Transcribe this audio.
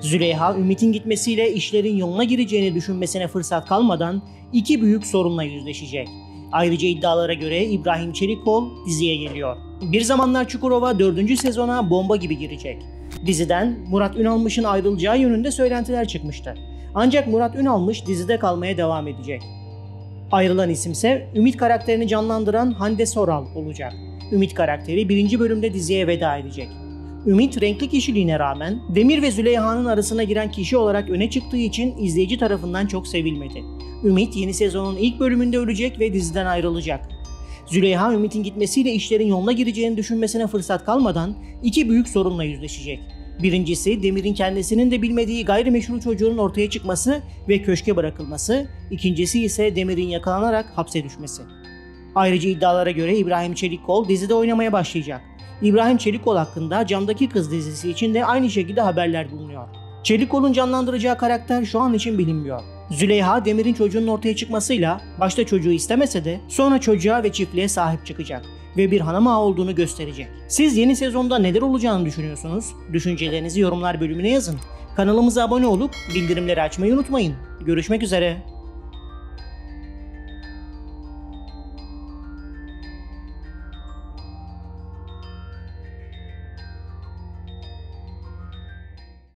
Züleyha, Ümit'in gitmesiyle işlerin yoluna gireceğini düşünmesine fırsat kalmadan iki büyük sorunla yüzleşecek. Ayrıca iddialara göre İbrahim Çelikkol diziye geliyor. Bir zamanlar Çukurova 4. sezona bomba gibi girecek. Diziden Murat Ünalmış'ın ayrılacağı yönünde söylentiler çıkmıştı. Ancak Murat Ünalmış dizide kalmaya devam edecek. Ayrılan isimse Ümit karakterini canlandıran Hande Soral olacak. Ümit karakteri 1. bölümde diziye veda edecek. Ümit renkli kişiliğine rağmen Demir ve Züleyha'nın arasına giren kişi olarak öne çıktığı için izleyici tarafından çok sevilmedi. Ümit yeni sezonun ilk bölümünde ölecek ve diziden ayrılacak. Züleyha, Ümit'in gitmesiyle işlerin yoluna gireceğini düşünmesine fırsat kalmadan iki büyük sorunla yüzleşecek. Birincisi, Demir'in kendisinin de bilmediği gayrimeşru çocuğunun ortaya çıkması ve köşke bırakılması. İkincisi ise Demir'in yakalanarak hapse düşmesi. Ayrıca iddialara göre İbrahim Çelikkol dizide oynamaya başlayacak. İbrahim Çelikkol hakkında Camdaki Kız dizisi için de aynı şekilde haberler bulunuyor. Çelikkol'un canlandıracağı karakter şu an için bilinmiyor. Züleyha, Demir'in çocuğunun ortaya çıkmasıyla başta çocuğu istemese de sonra çocuğa ve çiftliğe sahip çıkacak ve bir hanım ağa olduğunu gösterecek. Siz yeni sezonda neler olacağını düşünüyorsunuz? Düşüncelerinizi yorumlar bölümüne yazın. Kanalımıza abone olup bildirimleri açmayı unutmayın. Görüşmek üzere.